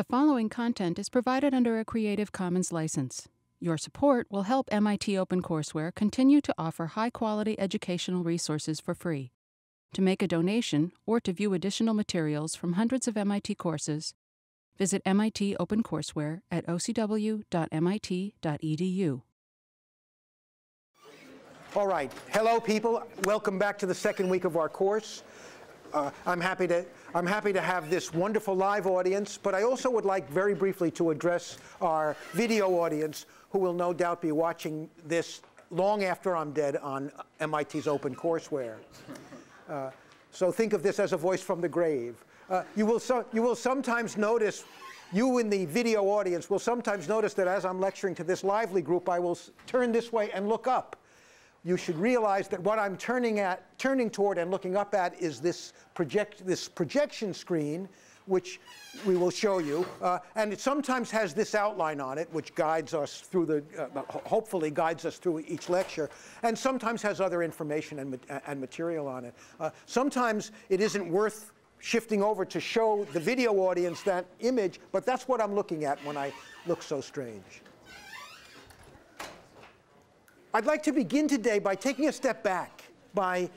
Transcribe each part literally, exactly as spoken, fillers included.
The following content is provided under a Creative Commons license. Your support will help M I T OpenCourseWare continue to offer high-quality educational resources for free. To make a donation or to view additional materials from hundreds of M I T courses, visit M I T OpenCourseWare at o c w dot m i t dot e d u. All right. Hello, people. Welcome back to the second week of our course. Uh, I'm happy to, I'm happy to have this wonderful live audience, but I also would like very briefly to address our video audience, who will no doubt be watching this long after I'm dead on M I T's OpenCourseWare. Uh, so think of this as a voice from the grave. Uh, you will so, you will sometimes notice, you in the video audience will sometimes notice that as I'm lecturing to this lively group, I will s turn this way and look up. You should realize that what I'm turning at, turning toward and looking up at is this, project, this projection screen, which we will show you. Uh, and it sometimes has this outline on it, which guides us through the, uh, hopefully guides us through each lecture, and sometimes has other information and, and material on it. Uh, sometimes it isn't worth shifting over to show the video audience that image, but that's what I'm looking at when I look so strange. I'd like to begin today by taking a step back, by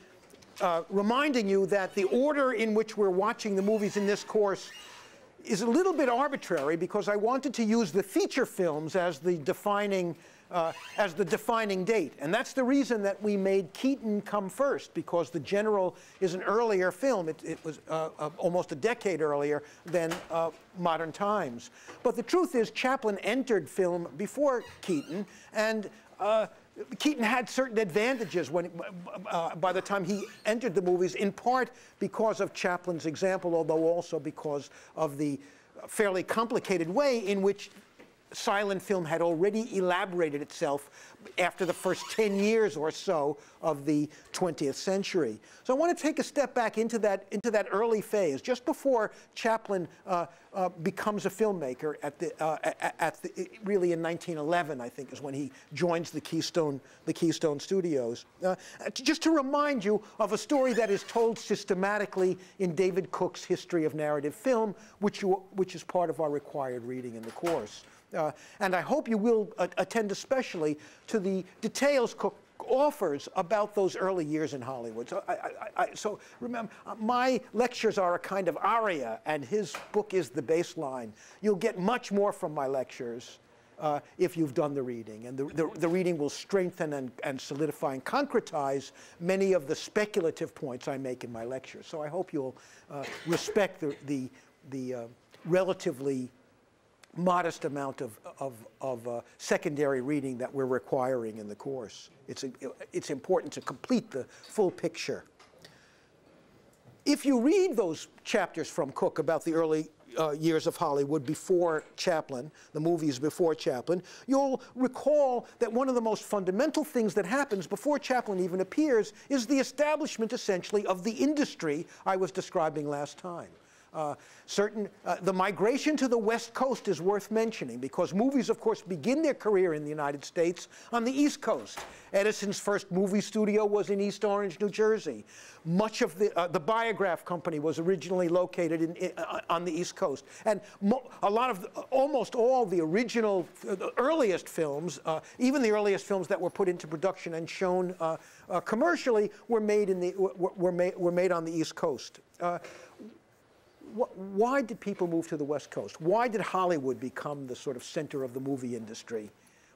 uh, reminding you that the order in which we're watching the movies in this course is a little bit arbitrary, because I wanted to use the feature films as the defining, uh, as the defining date. And that's the reason that we made Keaton come first, because The General is an earlier film. It, it was uh, uh, almost a decade earlier than uh, Modern Times. But the truth is, Chaplin entered film before Keaton, and uh, Keaton had certain advantages when, uh, by the time he entered the movies, in part because of Chaplin's example, although also because of the fairly complicated way in which silent film had already elaborated itself after the first ten years or so of the twentieth century. So I want to take a step back into that, into that early phase, just before Chaplin uh, uh, becomes a filmmaker at the, uh, at the, really in nineteen eleven, I think, is when he joins the Keystone, the Keystone Studios. Uh, just to remind you of a story that is told systematically in David Cook's History of Narrative Film, which, you, which is part of our required reading in the course. Uh, and I hope you will uh, attend especially to the details Cook offers about those early years in Hollywood. So, I, I, I, so remember, uh, my lectures are a kind of aria, and his book is the baseline. You'll get much more from my lectures uh, if you've done the reading. And the, the, the reading will strengthen and, and solidify and concretize many of the speculative points I make in my lectures. So I hope you'll uh, respect the, the, the uh, relatively modest amount of, of, of uh, secondary reading that we're requiring in the course. It's, a, it's important to complete the full picture. If you read those chapters from Cook about the early uh, years of Hollywood before Chaplin, the movies before Chaplin, you'll recall that one of the most fundamental things that happens before Chaplin even appears is the establishment, essentially, of the industry I was describing last time. Uh, certain, uh, the migration to the West Coast is worth mentioning, because movies, of course, begin their career in the United States on the East Coast. Edison's first movie studio was in East Orange, New Jersey. Much of the, uh, the Biograph Company was originally located in, in, uh, on the East Coast. And mo a lot of, the, almost all the original, uh, the earliest films, uh, even the earliest films that were put into production and shown uh, uh, commercially, were made, in the, were, were, made, were made on the East Coast. Uh, Why did people move to the West Coast? Why did Hollywood become the sort of center of the movie industry?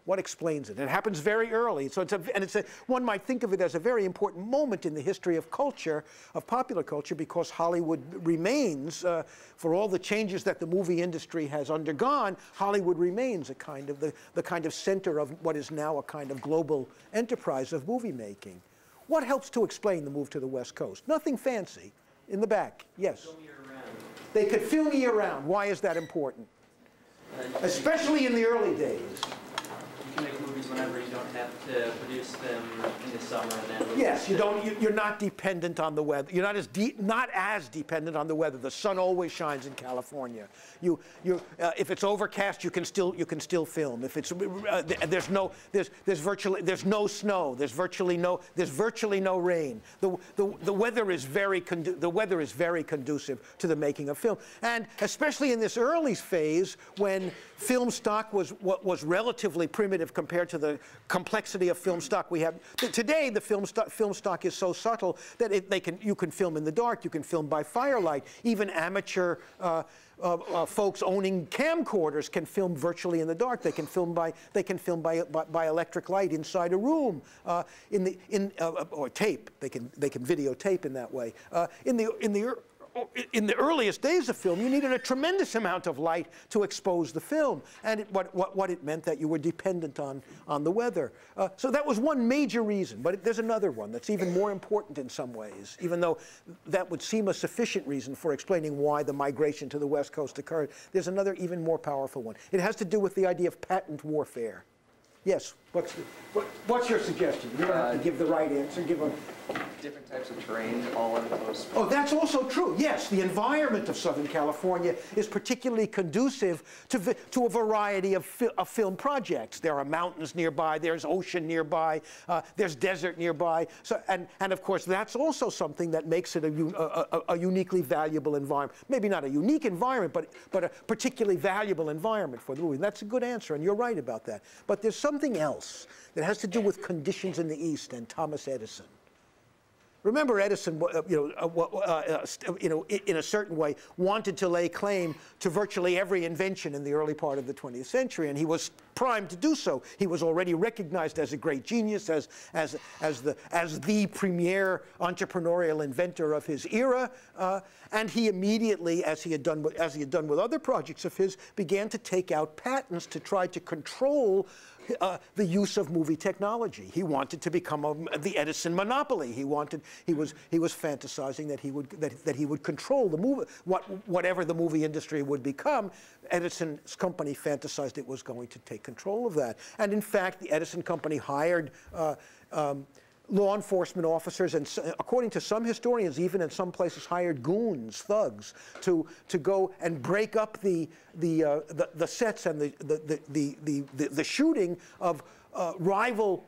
What explains it? It happens very early, so it's a, and it's a, one might think of it as a very important moment in the history of culture, of popular culture, because Hollywood remains, uh, for all the changes that the movie industry has undergone, Hollywood remains a kind of the, the kind of center of what is now a kind of global enterprise of movie making. What helps to explain the move to the West Coast? Nothing fancy. In the back, yes. They could film year-round. Why is that important? Especially in the early days. You can make movies movies whenever you don't have to produce them in the summer and then. Yes, you don't. You, you're not dependent on the weather. You're not as de not as dependent on the weather. The sun always shines in California. You you uh, if it's overcast, you can still you can still film. If it's uh, there's no there's there's virtually there's no snow. There's virtually no there's virtually no rain. The the the weather is very condu the weather is very conducive to the making of film, and especially in this early phase when film stock was what was relatively primitive compared to the complexity of film stock we have today. The film stock film stock is so subtle that it, they can you can film in the dark, you can film by firelight. Even amateur uh, uh, uh, folks owning camcorders can film virtually in the dark. They can film by they can film by by, by electric light inside a room uh, in the in uh, or tape. They can they can videotape in that way. Uh, in the in the In the earliest days of film, you needed a tremendous amount of light to expose the film, and it, what, what, what it meant that you were dependent on, on the weather. Uh, so that was one major reason, but it, there's another one that's even more important in some ways, even though that would seem a sufficient reason for explaining why the migration to the West Coast occurred. There's another even more powerful one. It has to do with the idea of patent warfare. Yes, what's, the, what, what's your suggestion? You don't have to give the right answer. Give a... Different types of terrain all in close. Oh, that's also true. Yes, the environment of Southern California is particularly conducive to, to a variety of, fi of film projects. There are mountains nearby. There's ocean nearby. Uh, there's desert nearby. So, and, and, of course, that's also something that makes it a, a, a uniquely valuable environment. Maybe not a unique environment, but, but a particularly valuable environment for the movie. That's a good answer, and you're right about that. But there's some Something else that has to do with conditions in the East and Thomas Edison. Remember, Edison, uh, you know, uh, uh, uh, you know, in a certain way, wanted to lay claim to virtually every invention in the early part of the twentieth century, and he was primed to do so. He was already recognized as a great genius, as as as the as the premier entrepreneurial inventor of his era, uh, and he immediately, as he had done with, as he had done with other projects of his, began to take out patents to try to control Uh, the use of movie technology. He wanted to become a, the Edison monopoly. He wanted. He was. He was fantasizing that he would. That, that he would control the movie. What whatever the movie industry would become, Edison's company fantasized it was going to take control of that. And in fact, the Edison company hired. Uh, um, law enforcement officers, and according to some historians, even in some places hired goons, thugs, to to go and break up the the uh, the, the sets and the the the the, the, the shooting of uh, rival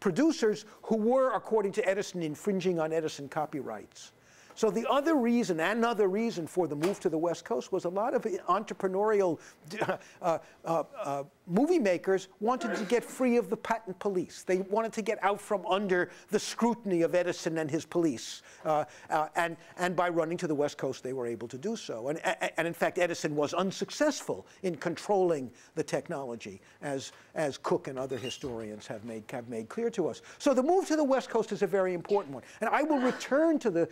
producers who were, according to Edison, infringing on Edison copyrights. So the other reason, another reason for the move to the West Coast was a lot of entrepreneurial uh, uh, uh, movie makers wanted to get free of the patent police. They wanted to get out from under the scrutiny of Edison and his police. Uh, uh, and, and by running to the West Coast, they were able to do so. And, and in fact, Edison was unsuccessful in controlling the technology, as, as Cook and other historians have made, have made clear to us. So the move to the West Coast is a very important one. And I will return to the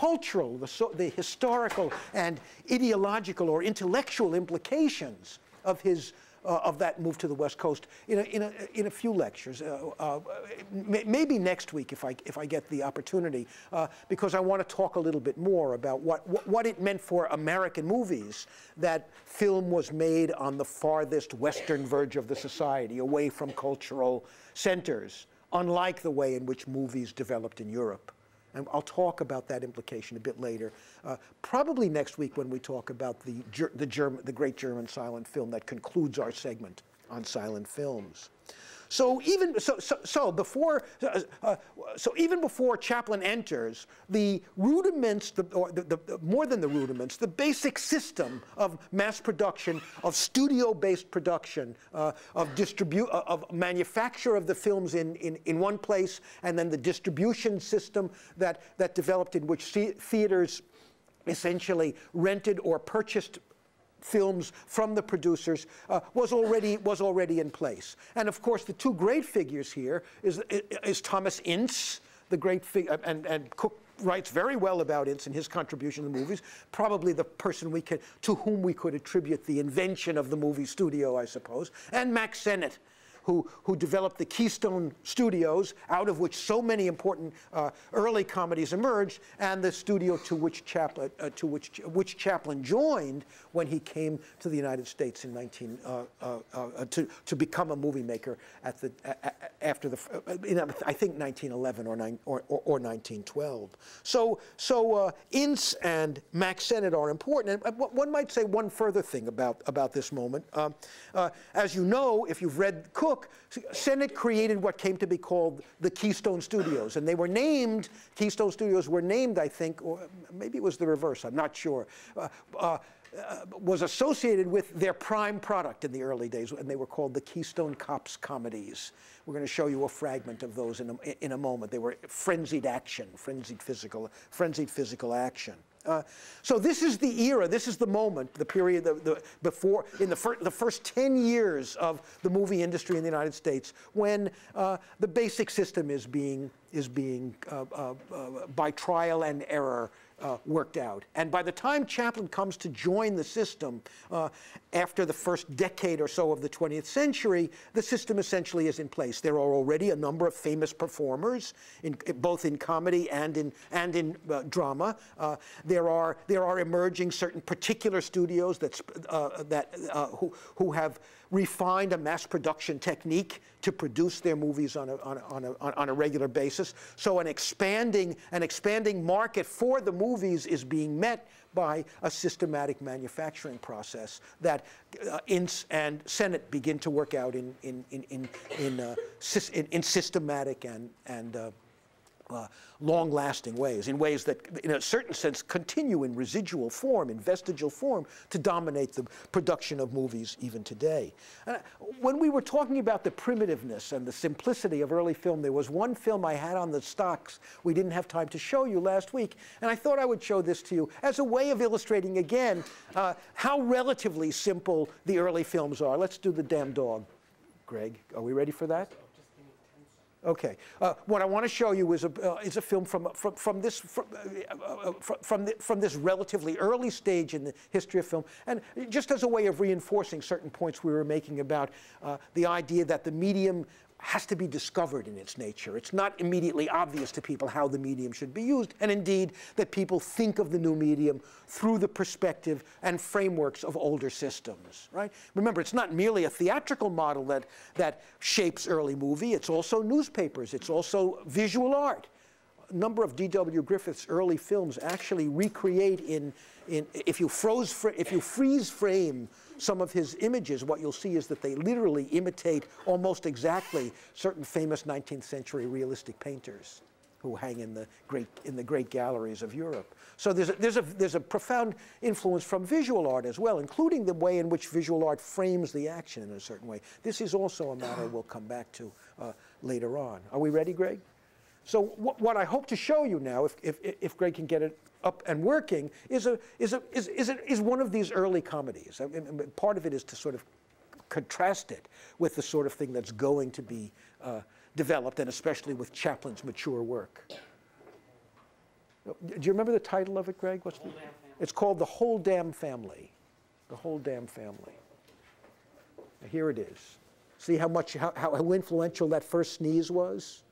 cultural, the, so, the historical and ideological or intellectual implications of his uh, of that move to the West Coast in a, in a, in a few lectures, uh, uh, may, maybe next week if I if I get the opportunity, uh, because I want to talk a little bit more about what, what what it meant for American movies that film was made on the farthest western verge of the society, away from cultural centers, unlike the way in which movies developed in Europe. And I'll talk about that implication a bit later, uh, probably next week when we talk about the ger the, German, the great German silent film that concludes our segment on silent films. So even so, so, so before uh, uh, so even before Chaplin enters, the rudiments, the, or the, the more than the rudiments, the basic system of mass production, of studio-based production, uh, of distribu uh, of manufacture of the films in, in in one place, and then the distribution system that that developed, in which theaters essentially rented or purchased films from the producers, uh, was already was already in place. And of course, the two great figures here is is Thomas Ince, the great figure, and and Cook writes very well about Ince and his contribution to the movies. Probably the person we can to whom we could attribute the invention of the movie studio, I suppose, and Mack Sennett, who, who developed the Keystone Studios, out of which so many important uh, early comedies emerged, and the studio to which Chaplin, uh, to which, which Chaplin joined when he came to the United States in nineteen uh, uh, uh, to to become a movie maker at the uh, after the uh, in, I think nineteen eleven or nine or, or, or nineteen twelve. So so uh, Ince and Mack Sennett are important. And one might say one further thing about about this moment. Um, uh, as you know, if you've read Cook, Sennett created what came to be called the Keystone Studios, and they were named Keystone Studios were named, I think, or maybe it was the reverse. I'm not sure. Uh, uh, Uh, was associated with their prime product in the early days, and they were called the Keystone Cops comedies. We're going to show you a fragment of those in a, in a moment. They were frenzied action, frenzied physical, frenzied physical action. Uh, so this is the era, this is the moment, the period of the, before, in the, fir the first ten years of the movie industry in the United States, when uh, the basic system is being, is being uh, uh, uh, by trial and error, Uh, worked out. And by the time Chaplin comes to join the system uh, after the first decade or so of the twentieth century, the system essentially is in place. There are already a number of famous performers, in, both in comedy and in and in uh, drama. Uh, there are there are emerging certain particular studios that uh, that uh, who who have refined a mass production technique to produce their movies on a, on a, on a, on a regular basis. So an expanding an expanding market for the movies is being met by a systematic manufacturing process that uh, Ince and Sennett begin to work out in in in in in, uh, in, in systematic and and uh, uh, long-lasting ways, in ways that, in a certain sense, continue in residual form, in vestigial form, to dominate the production of movies even today. And when we were talking about the primitiveness and the simplicity of early film, there was one film I had on the stocks we didn't have time to show you last week, and I thought I would show this to you as a way of illustrating again uh, how relatively simple the early films are. Let's do The Damn Dog, Greg. Are we ready for that? Okay. Uh, what I want to show you is a uh, is a film from from from this from uh, from, from, the, from this relatively early stage in the history of film, and just as a way of reinforcing certain points we were making about uh, the idea that the medium has to be discovered in its nature. It's not immediately obvious to people how the medium should be used, and indeed that people think of the new medium through the perspective and frameworks of older systems, right? Remember, it's not merely a theatrical model that, that shapes early movie. It's also newspapers. It's also visual art. A number of D W Griffith's early films actually recreate in, in if, you froze fr if you freeze frame some of his images, what you'll see is that they literally imitate almost exactly certain famous nineteenth century realistic painters who hang in the great, in the great galleries of Europe. So there's a, there's, a, there's a profound influence from visual art as well, including the way in which visual art frames the action in a certain way. This is also a matter we'll come back to uh, later on. Are we ready, Greg? So wh what I hope to show you now, if, if, if Greg can get it up and working, is a is a is is, a, is one of these early comedies. I mean, part of it is to sort of contrast it with the sort of thing that's going to be uh, developed, and especially with Chaplin's mature work. Do you remember the title of it, Greg? What's the? It's called The Whole Damn Family. The Whole Damn Family. Now here it is. See how much how how influential that first sneeze was.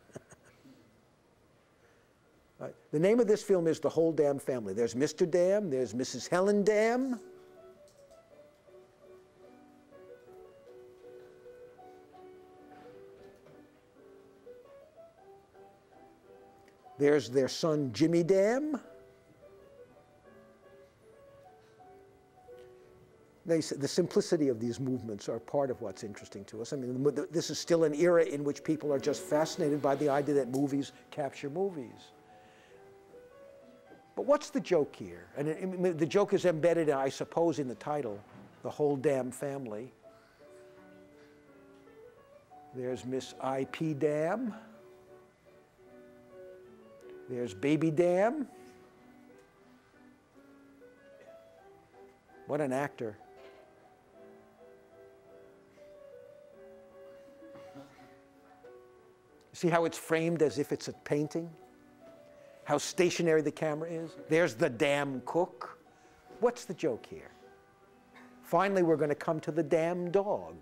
Uh, the name of this film is The Whole Damn Family. There's Mister Dam, there's Missus Helen Dam. There's their son, Jimmy Dam. They, the simplicity of these movements are part of what's interesting to us. I mean, this is still an era in which people are just fascinated by the idea that movies capture movies. But what's the joke here? And it, it, the joke is embedded, I suppose, in the title, The Whole Damn Family. There's Miss I P Dam. There's Baby Dam. What an actor. See how it's framed as if it's a painting? How stationary the camera is. There's the damn cook. What's the joke here? Finally, we're going to come to the damn dog.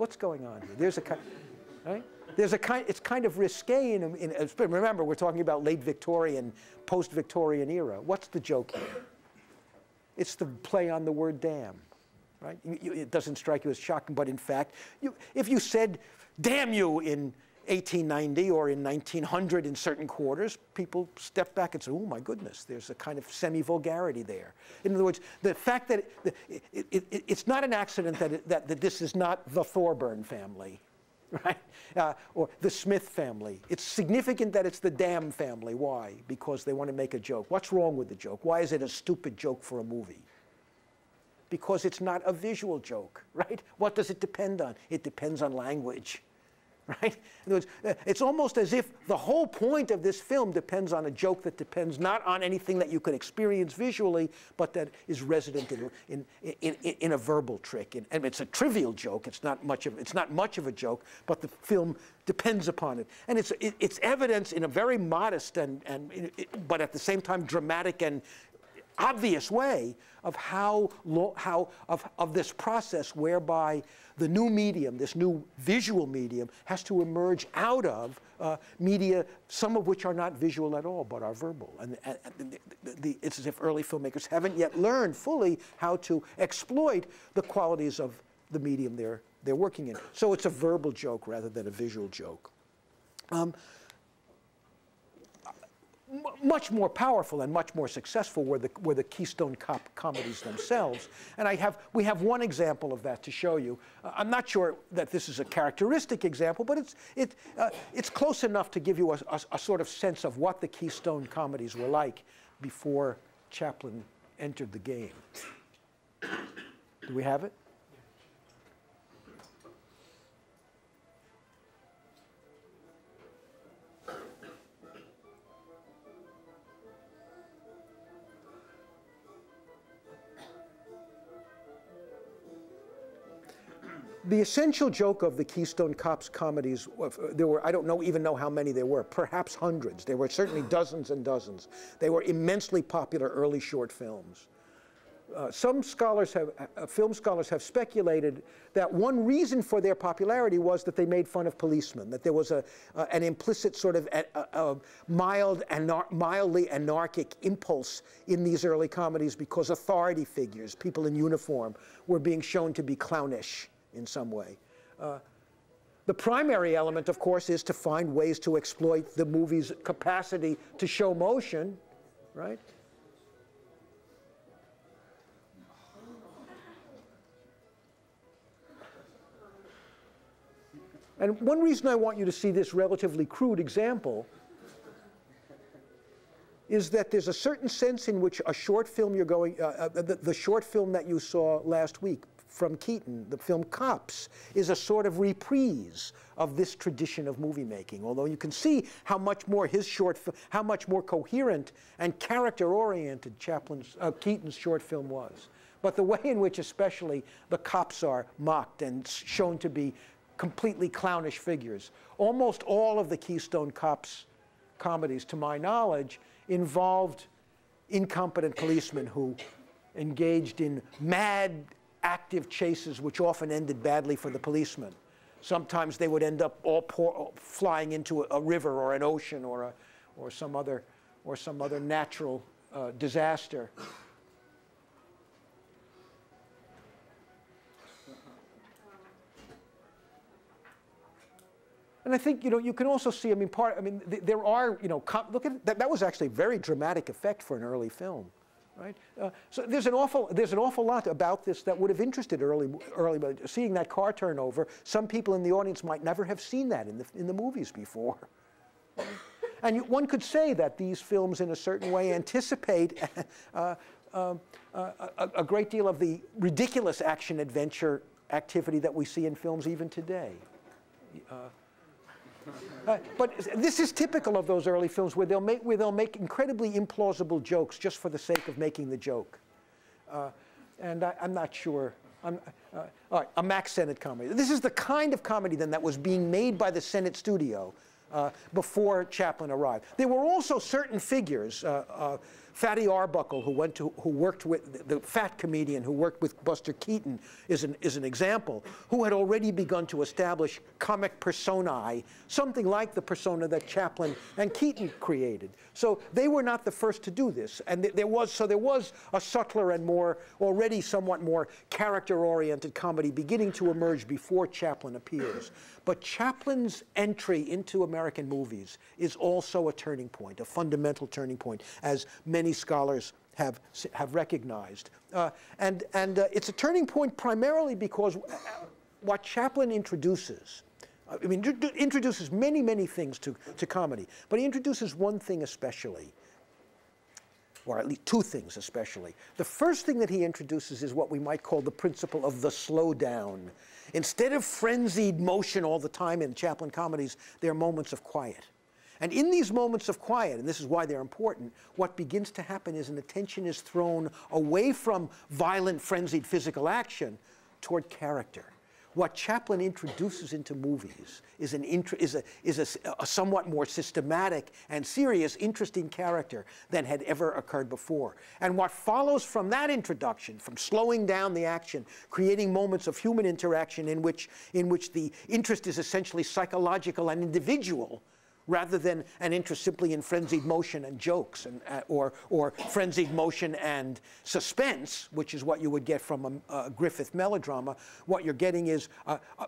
what's going on here? There's a kind, right? There's a kind, it's kind of risque in, in, remember, we're talking about late Victorian, post-Victorian era. What's the joke here? It's the play on the word damn, right? You, you, it doesn't strike you as shocking, but in fact, you, if you said, damn you, in eighteen ninety or in nineteen hundred in certain quarters, people step back and say, oh my goodness, there's a kind of semi-vulgarity there. In other words, the fact that it, it, it, it, it's not an accident that, it, that, that this is not the Thorburn family, right? Uh, or the Smith family. It's significant that it's the damn family. Why? Because they want to make a joke. What's wrong with the joke? Why is it a stupid joke for a movie? Because it's not a visual joke, right? What does it depend on? It depends on language, right? In other words, it's almost as if the whole point of this film depends on a joke that depends not on anything that you could experience visually, but that is resident in in in, in a verbal trick. And, and it's a trivial joke. It's not much of it's not much of a joke, but the film depends upon it. And it's it, it's evidence in a very modest and and it, but at the same time dramatic and obvious way of how lo how of of this process whereby the new medium, this new visual medium, has to emerge out of uh, media, some of which are not visual at all, but are verbal. And, and, and the, the, the, it's as if early filmmakers haven't yet learned fully how to exploit the qualities of the medium they're they're working in. So it's a verbal joke rather than a visual joke. Um, Much more powerful and much more successful were the were the Keystone Cop comedies themselves, and I have we have one example of that to show you. Uh, I'm not sure that this is a characteristic example, but it's it uh, it's close enough to give you a, a, a sort of sense of what the Keystone comedies were like before Chaplin entered the game. Do we have it? The essential joke of the Keystone Cops comedies, there were, I don't know, even know how many there were, perhaps hundreds. There were certainly dozens and dozens. They were immensely popular early short films. Uh, some scholars have, uh, film scholars have speculated that one reason for their popularity was that they made fun of policemen, that there was a, uh, an implicit sort of a, a, a mild anar- mildly anarchic impulse in these early comedies because authority figures, people in uniform, were being shown to be clownish in some way. Uh, the primary element, of course, is to find ways to exploit the movie's capacity to show motion, right? And one reason I want you to see this relatively crude example is that there's a certain sense in which a short film you're going, uh, the, the short film that you saw last week, from Keaton, the film Cops, is a sort of reprise of this tradition of movie making. Although you can see how much more his short, how much more coherent and character-oriented Chaplin's, uh, Keaton's short film was. But the way in which, especially, the cops are mocked and shown to be completely clownish figures. Almost all of the Keystone Cops comedies, to my knowledge, involved incompetent policemen who engaged in mad, active chases which often ended badly for the policemen. Sometimes they would end up all pour, flying into a, a river or an ocean or a, or some other or some other natural uh, disaster. And I think, you know, you can also see, I mean, part, I mean, th there are, you know, look at that, that was actually a very dramatic effect for an early film. Right? Uh, so there's an awful there's an awful lot about this that would have interested early early seeing that car turnover. Some people in the audience might never have seen that in the in the movies before. And you, one could say that these films, in a certain way, anticipate uh, uh, uh, a, a great deal of the ridiculous action adventure activity that we see in films even today. Uh, Uh, but this is typical of those early films where they'll make, where they'll make incredibly implausible jokes just for the sake of making the joke. Uh, and I, I'm not sure. I'm, uh, all right, a Mack Sennett comedy. This is the kind of comedy, then, that was being made by the Sennett studio uh, before Chaplin arrived. There were also certain figures, uh, uh, Fatty Arbuckle, who went to, who worked with, the fat comedian who worked with Buster Keaton is an, is an example, who had already begun to establish comic personae, something like the persona that Chaplin and Keaton created. So they were not the first to do this. And th there was, so there was a subtler and more, already somewhat more character-oriented comedy beginning to emerge before Chaplin appears. But Chaplin's entry into American movies is also a turning point, a fundamental turning point, as many scholars have, have recognized. Uh, and and uh, it's a turning point primarily because what Chaplin introduces, I mean, introduces many, many things to, to comedy, but he introduces one thing especially, or at least two things especially. The first thing that he introduces is what we might call the principle of the slowdown. Instead of frenzied motion all the time in Chaplin comedies, there are moments of quiet. And in these moments of quiet, and this is why they're important, what begins to happen is an attention is thrown away from violent, frenzied physical action toward character. What Chaplin introduces into movies is, an int is, a, is a, a somewhat more systematic and serious, interesting character than had ever occurred before. And what follows from that introduction, from slowing down the action, creating moments of human interaction in which, in which the interest is essentially psychological and individual, rather than an interest simply in frenzied motion and jokes, and, uh, or, or frenzied motion and suspense, which is what you would get from a, a Griffith melodrama. What you're getting is, uh, uh,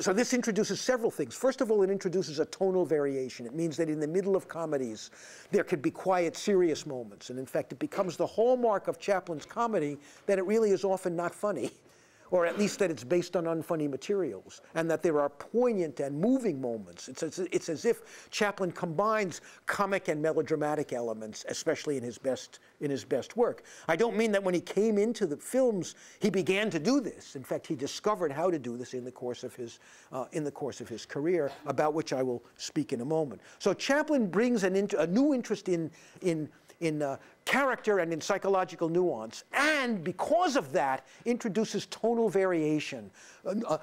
so this introduces several things. First of all, it introduces a tonal variation. It means that in the middle of comedies, there could be quiet, serious moments. And in fact, it becomes the hallmark of Chaplin's comedy that it really is often not funny, or at least that it's based on unfunny materials, and that there are poignant and moving moments. It's as, it's as if Chaplin combines comic and melodramatic elements, especially in his best, in his best work. I don't mean that when he came into the films, he began to do this. In fact, he discovered how to do this in the course of his, uh, in the course of his career, about which I will speak in a moment. So Chaplin brings an int a new interest in, in in uh, character and in psychological nuance, and because of that, introduces tonal variation, a,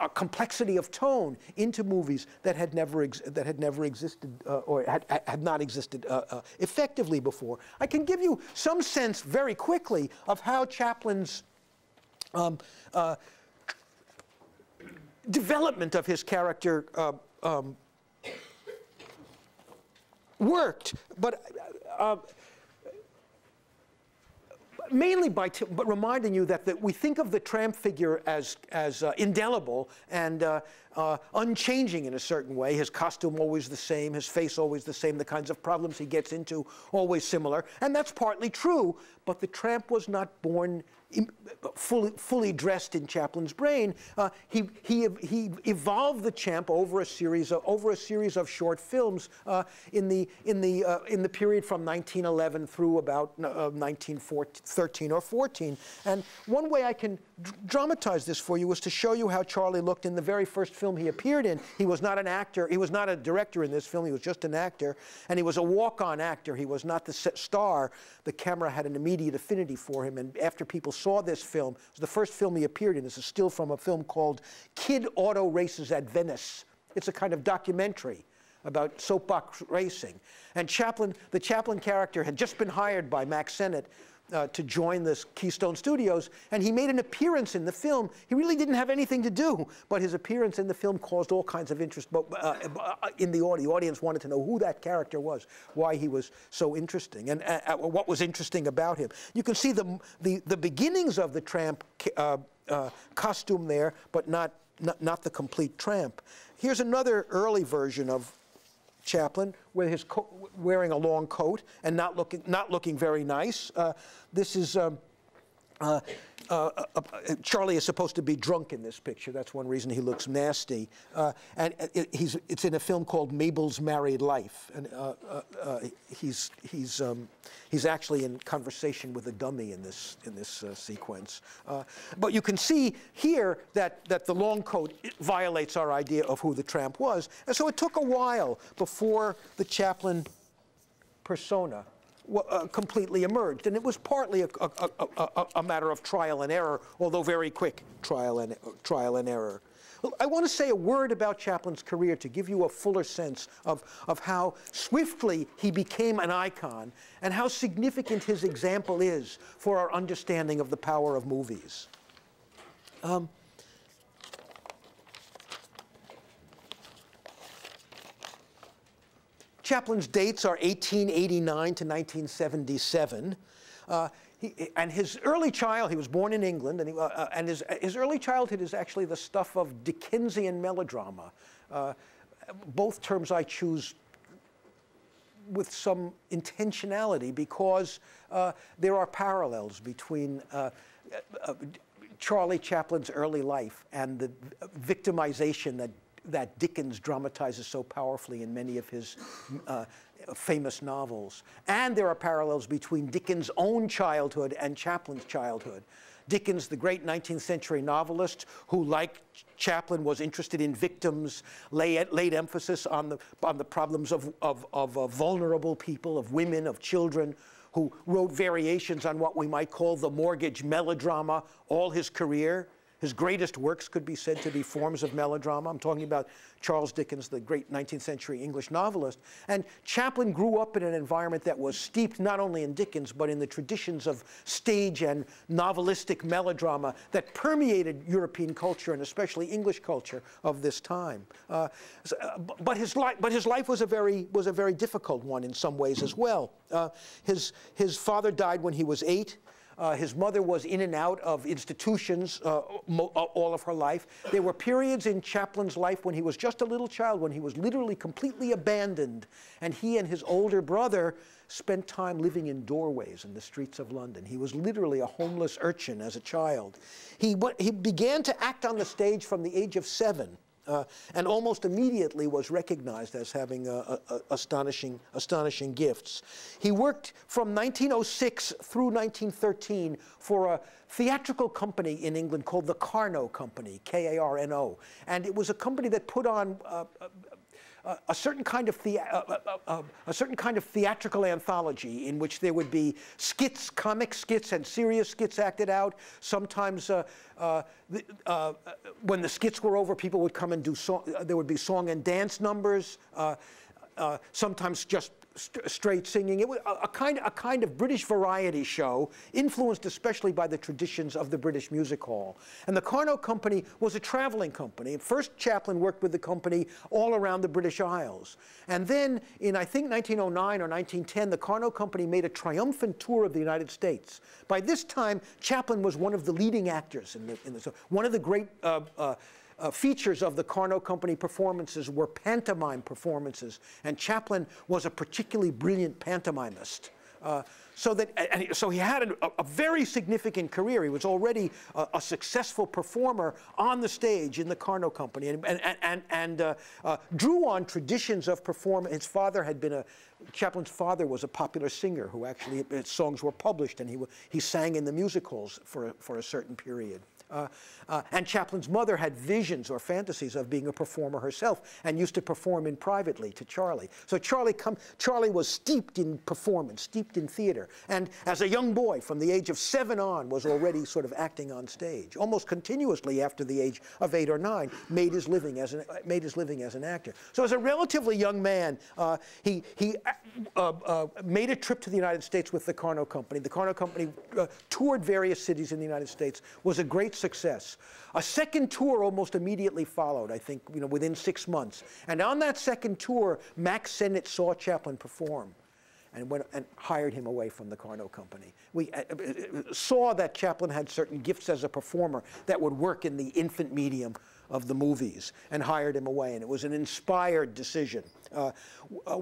a complexity of tone into movies that had never, ex that had never existed uh, or had, had not existed uh, uh, effectively before. I can give you some sense very quickly of how Chaplin's um, uh, development of his character uh, um, worked, but uh, mainly by t but reminding you that, that we think of the Tramp figure as, as uh, indelible and uh, uh, unchanging in a certain way. His costume always the same, his face always the same, the kinds of problems he gets into always similar. And that's partly true, but the Tramp was not born fully, fully dressed in Chaplin's brain. Uh, he, he, he evolved the Tramp over a series of, over a series of short films uh, in, the, in, the, uh, in the period from nineteen eleven through about uh, nineteen thirteen or fourteen. And one way I can dr dramatize this for you is to show you how Charlie looked in the very first film he appeared in. He was not an actor. He was not a director in this film. He was just an actor. And he was a walk-on actor. He was not the star. The camera had an immediate affinity for him. And after people saw this film, it was the first film he appeared in. This is still from a film called Kid Auto Races at Venice. It's a kind of documentary about soap box racing. And Chaplin, the Chaplin character had just been hired by Mack Sennett uh, to join this Keystone Studios, and he made an appearance in the film. He really didn't have anything to do, but his appearance in the film caused all kinds of interest but, uh, in the audience. The audience wanted to know who that character was, why he was so interesting, and uh, what was interesting about him. You can see the, the, the beginnings of the Tramp uh, uh, costume there, but not, not, not the complete Tramp. Here's another early version of Chaplin, with his co wearing a long coat and not looking not looking very nice. Uh, this is um, uh, uh, uh, uh, Charlie is supposed to be drunk in this picture. That's one reason he looks nasty. Uh, and it, he's it's in a film called Mabel's Married Life, and uh, uh, uh, he's he's um, he's actually in conversation with a dummy in this in this uh, sequence. Uh, but you can see here that that the long coat violates our idea of who the Tramp was, and so it took a while before the Chaplin persona uh, completely emerged. And it was partly a, a, a, a matter of trial and error, although very quick trial and, uh, trial and error. I want to say a word about Chaplin's career to give you a fuller sense of, of how swiftly he became an icon and how significant his example is for our understanding of the power of movies. Um, Chaplin's dates are eighteen eighty-nine to nineteen seventy-seven. Uh, He, and his early child, he was born in England, and, he, uh, and his, his early childhood is actually the stuff of Dickensian melodrama. Uh, both terms I choose with some intentionality because uh, there are parallels between uh, uh, Charlie Chaplin's early life and the victimization that, that Dickens dramatizes so powerfully in many of his uh, famous novels. And there are parallels between Dickens' own childhood and Chaplin's childhood. Dickens, the great nineteenth century novelist who, like Chaplin, was interested in victims, lay, laid emphasis on the, on the problems of, of, of uh, vulnerable people, of women, of children, who wrote variations on what we might call the mortgage melodrama all his career. His greatest works could be said to be forms of melodrama. I'm talking about Charles Dickens, the great nineteenth century English novelist. And Chaplin grew up in an environment that was steeped not only in Dickens, but in the traditions of stage and novelistic melodrama that permeated European culture, and especially English culture of this time. Uh, so, uh, but, his li but his life was a, very, was a very difficult one in some ways as well. Uh, his, his father died when he was eight. Uh, his mother was in and out of institutions uh, mo uh, all of her life. There were periods in Chaplin's life when he was just a little child, when he was literally completely abandoned. And he and his older brother spent time living in doorways in the streets of London. He was literally a homeless urchin as a child. He, he began to act on the stage from the age of seven. Uh, and almost immediately was recognized as having uh, uh, astonishing, astonishing gifts. He worked from nineteen oh six through nineteen thirteen for a theatrical company in England called the Karno Company, K A R N O. And it was a company that put on uh, uh, Uh, a certain kind of the, uh, uh, uh, a certain kind of theatrical anthology in which there would be skits, comic skits, and serious skits acted out. Sometimes, uh, uh, the, uh, when the skits were over, people would come and do song. Uh, there would be song and dance numbers. Uh, uh, sometimes just st straight singing. It was a, a kind, a kind of British variety show, influenced especially by the traditions of the British music hall. And the Karno Company was a traveling company. First, Chaplin worked with the company all around the British Isles. And then in, I think, nineteen oh nine or nineteen ten, the Karno Company made a triumphant tour of the United States. By this time, Chaplin was one of the leading actors in the, in the one of the great uh, uh, Uh, features of the Karno Company performances were pantomime performances, and Chaplin was a particularly brilliant pantomimist. Uh, so that, and so he had a, a very significant career. He was already a, a successful performer on the stage in the Karno Company, and and and, and uh, uh, drew on traditions of performance. His father had been a Chaplin's father was a popular singer who actually his songs were published, and he he sang in the music halls for for a certain period. Uh, uh, and Chaplin's mother had visions or fantasies of being a performer herself and used to perform in privately to Charlie. So Charlie, com Charlie was steeped in performance, steeped in theater. And as a young boy, from the age of seven on, was already sort of acting on stage. Almost continuously after the age of eight or nine, made his living as an, made his living as an actor. So as a relatively young man, uh, he, he uh, uh, made a trip to the United States with the Karno Company. The Karno Company uh, toured various cities in the United States, was a great success. A second tour almost immediately followed, I think, you know, within six months. And on that second tour, Mack Sennett saw Chaplin perform and went and hired him away from the Karno Company. We uh, saw that Chaplin had certain gifts as a performer that would work in the infant medium of the movies and hired him away. And it was an inspired decision. Uh,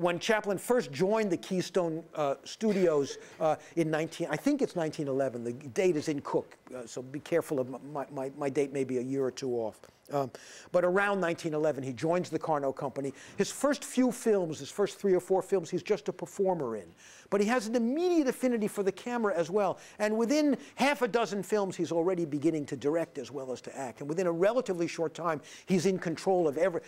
when Chaplin first joined the Keystone uh, Studios uh, in nineteen, I think it's nineteen eleven. The date is in Cook, uh, so be careful of my, my, my date may be a year or two off. Um, but around nineteen eleven, he joins the Karno Company. His first few films, his first three or four films, he's just a performer in. But he has an immediate affinity for the camera as well. And within half a dozen films, he's already beginning to direct as well as to act. And within a relatively short time, he's in control of every.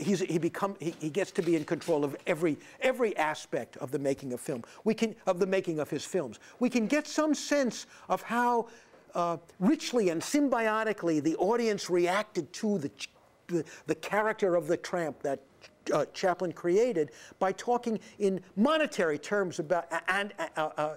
He's, he become he, he gets to be in control of every every aspect of the making of film. We can of the making of his films. We can get some sense of how. Uh, richly and symbiotically, the audience reacted to the, ch the, the character of the Tramp that uh, Chaplin created by talking in monetary terms about and uh, uh,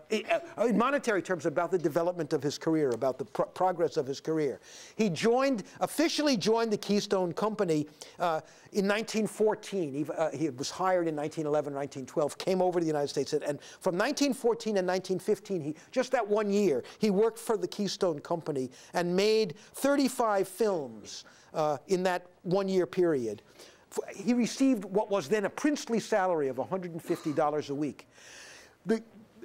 uh, in monetary terms about the development of his career, about the pro progress of his career. He joined officially joined the Keystone Company uh, in nineteen fourteen. He, uh, he was hired in nineteen eleven, nineteen twelve, came over to the United States, and, and from nineteen fourteen and nineteen fifteen, he, just that one year, he worked for the Keystone Company and made thirty-five films uh, in that one-year period. He received what was then a princely salary of one hundred fifty dollars a week. The,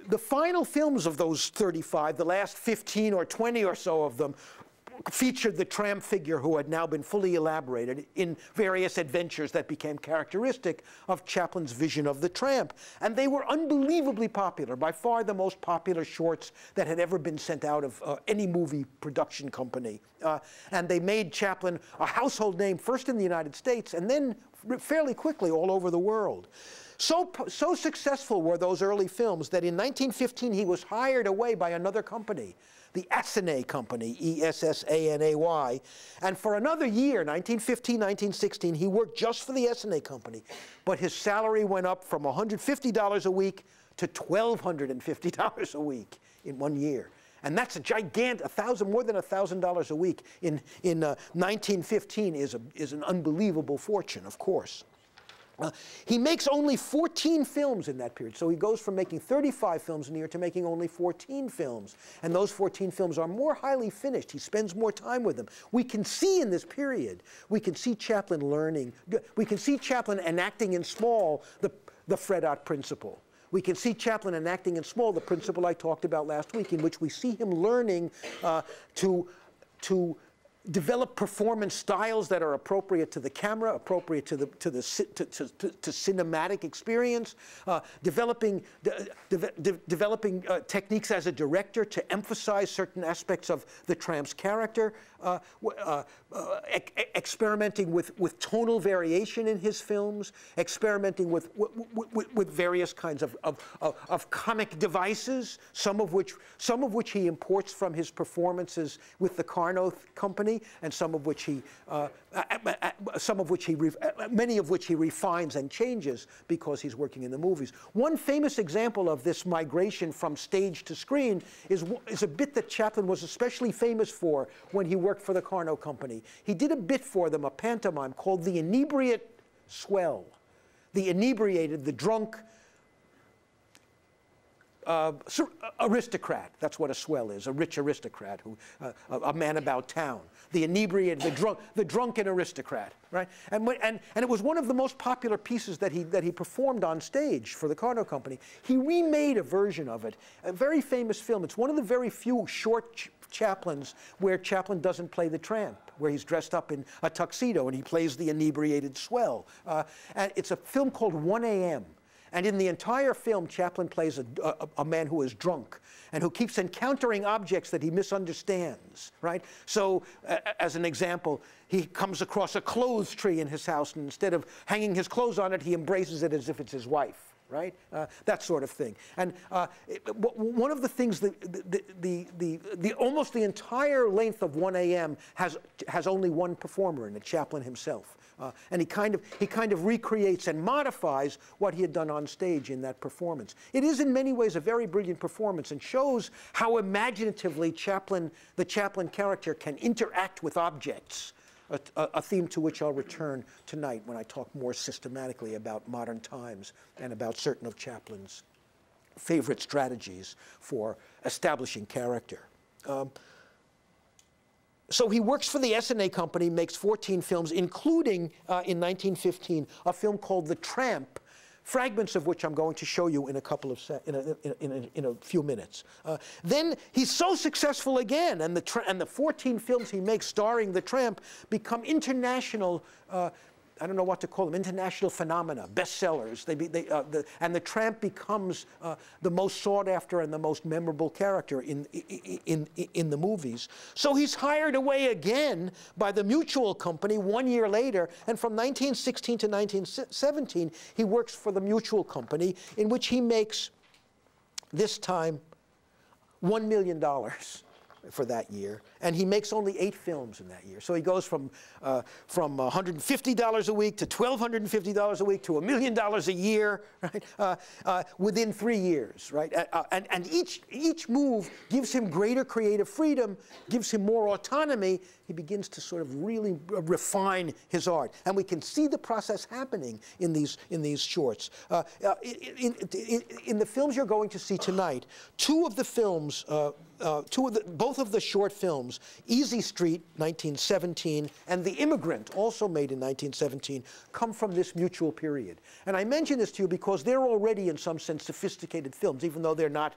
the final films of those thirty-five, the last fifteen or twenty or so of them, featured the Tramp figure who had now been fully elaborated in various adventures that became characteristic of Chaplin's vision of the Tramp. And they were unbelievably popular, by far the most popular shorts that had ever been sent out of uh, any movie production company. Uh, and they made Chaplin a household name, first in the United States and then fairly quickly all over the world. So, so successful were those early films that in nineteen fifteen he was hired away by another company, the Essanay Company, E S S A N A Y. And for another year, nineteen fifteen, nineteen sixteen, he worked just for the Essanay Company. But his salary went up from one hundred fifty dollars a week to one thousand two hundred fifty dollars a week in one year. And that's a gigantic, a thousand, more than one thousand dollars a week in, in uh, nineteen fifteen is, a, is an unbelievable fortune, of course. Uh, he makes only fourteen films in that period. So he goes from making thirty-five films in a year to making only fourteen films. And those fourteen films are more highly finished. He spends more time with them. We can see in this period, we can see Chaplin learning, we can see Chaplin enacting in small the, the Fredot principle. We can see Chaplin enacting in small the principle I talked about last week, in which we see him learning uh, to, to develop performance styles that are appropriate to the camera, appropriate to the to the to, to, to, to cinematic experience, uh, developing de, de, de, developing uh, techniques as a director to emphasize certain aspects of the Tramp's character, uh, uh, uh, e experimenting with with tonal variation in his films, experimenting with with, with various kinds of of, of of comic devices, some of which some of which he imports from his performances with the Karno Company. And some of which he, uh, some of which he, many of which he refines and changes because he's working in the movies. One famous example of this migration from stage to screen is is a bit that Chaplin was especially famous for when he worked for the Karno Company. He did a bit for them, a pantomime called The Inebriate Swell. The inebriated, the drunk Uh, aristocrat, that's what a swell is, a rich aristocrat, who, uh, a, a man about town, the inebriated, the, drunk, the drunken aristocrat, right? And, and, and it was one of the most popular pieces that he, that he performed on stage for the Karno Company. He remade a version of it, a very famous film. It's one of the very few short ch Chaplins where Chaplin doesn't play the Tramp, where he's dressed up in a tuxedo and he plays the inebriated swell. Uh, and it's a film called one A M And in the entire film, Chaplin plays a, a, a man who is drunk and who keeps encountering objects that he misunderstands, right? So, uh, as an example, he comes across a clothes tree in his house, and instead of hanging his clothes on it, he embraces it as if it's his wife, right? Uh, that sort of thing. And uh, it, one of the things, that the, the, the, the, the, almost the entire length of one A M has, has only one performer in it, Chaplin himself. Uh, and he kind of he kind of recreates and modifies what he had done on stage in that performance. It is in many ways a very brilliant performance and shows how imaginatively Chaplin, the Chaplin character, can interact with objects, a, a, a theme to which I'll return tonight when I talk more systematically about modern times and about certain of Chaplin's favorite strategies for establishing character. Um, So he works for the Essanay Company, makes fourteen films, including, uh, in nineteen fifteen, a film called The Tramp, fragments of which I'm going to show you in a couple of se in, a, in, a, in, a, in a few minutes. Uh, then he's so successful again, and the tra and the fourteen films he makes starring the Tramp become international. Uh, I don't know what to call them, international phenomena, bestsellers. They be, they, uh, the, and the Tramp becomes uh, the most sought after and the most memorable character in, in, in, in the movies. So he's hired away again by the Mutual Company one year later, and from nineteen sixteen to nineteen seventeen, he works for the Mutual Company, in which he makes, this time, one million dollars. For that year, and he makes only eight films in that year. So he goes from uh, from one hundred fifty dollars a week to one thousand two hundred fifty dollars a week to a million dollars a year, right? Uh, uh, within three years, right? Uh, and and each each move gives him greater creative freedom, gives him more autonomy. He begins to sort of really refine his art, and we can see the process happening in these in these shorts. Uh, in, in, in the films you're going to see tonight, two of the films. Uh, Uh, two of the, both of the short films, Easy Street, nineteen seventeen, and The Immigrant, also made in nineteen seventeen, come from this Mutual period. And I mention this to you because they're already, in some sense, sophisticated films, even though they're not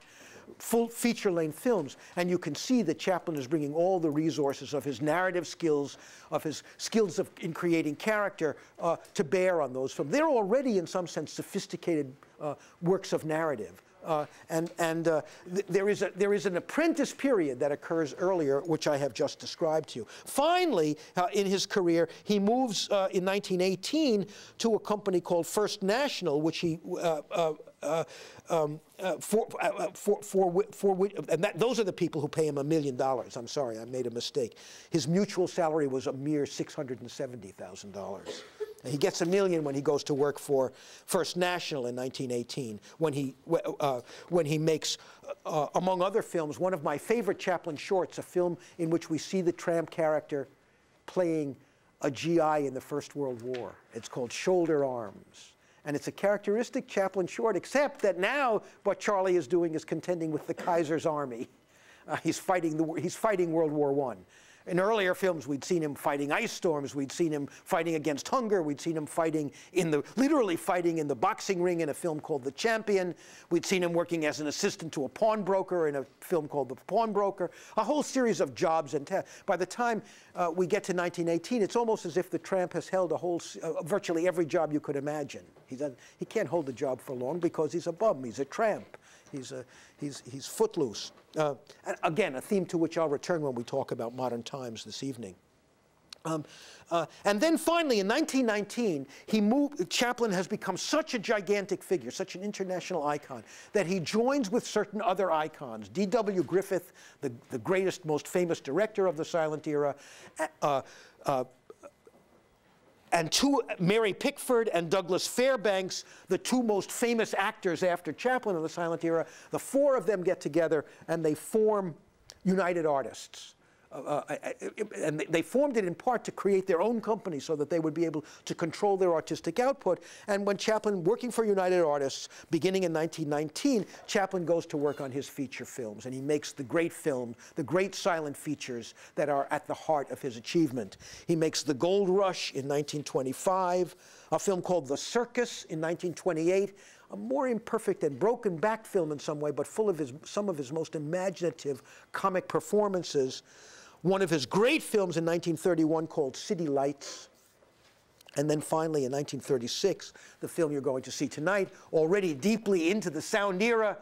full feature-length films. And you can see that Chaplin is bringing all the resources of his narrative skills, of his skills of, in creating character, uh, to bear on those films. They're already, in some sense, sophisticated uh, works of narrative. Uh, and and uh, th there is a, there is an apprentice period that occurs earlier, which I have just described to you. Finally, uh, in his career, he moves uh, in nineteen eighteen to a company called First National, which he uh, uh, uh, um, uh, for uh, for for, for and that, those are the people who pay him a million dollars. I'm sorry, I made a mistake. His Mutual salary was a mere six hundred and seventy thousand dollars. He gets a million when he goes to work for First National in nineteen eighteen, when he, uh, when he makes, uh, among other films, one of my favorite Chaplin shorts, a film in which we see the Tramp character playing a G I in the First World War. It's called Shoulder Arms. And it's a characteristic Chaplin short, except that now what Charlie is doing is contending with the Kaiser's army. Uh, he's, fighting the, he's fighting World War One. In earlier films, we'd seen him fighting ice storms. We'd seen him fighting against hunger. We'd seen him fighting in the, literally fighting in the boxing ring in a film called The Champion. We'd seen him working as an assistant to a pawnbroker in a film called The Pawnbroker. A whole series of jobs and tasks. By the time uh, we get to nineteen eighteen, it's almost as if the Tramp has held a whole, uh, virtually every job you could imagine. He doesn't, he can't hold a job for long because he's a bum. He's a tramp. He's, a, he's, he's footloose. Uh, again, a theme to which I'll return when we talk about Modern Times this evening. Um, uh, and then finally, in nineteen nineteen, he moved, Chaplin has become such a gigantic figure, such an international icon, that he joins with certain other icons, D W Griffith, the, the greatest, most famous director of the silent era, uh, uh, and two, Mary Pickford and Douglas Fairbanks, the two most famous actors after Chaplin in the silent era. The four of them get together and they form United Artists. Uh, and they formed it in part to create their own company so that they would be able to control their artistic output. And when Chaplin, working for United Artists, beginning in nineteen nineteen, Chaplin goes to work on his feature films, and he makes the great film, the great silent features that are at the heart of his achievement. He makes The Gold Rush in nineteen twenty-five, a film called The Circus in nineteen twenty-eight, a more imperfect and broken-back film in some way, but full of his, some of his most imaginative comic performances. One of his great films in nineteen thirty-one called City Lights. And then finally in nineteen thirty-six, the film you're going to see tonight, already deeply into the sound era,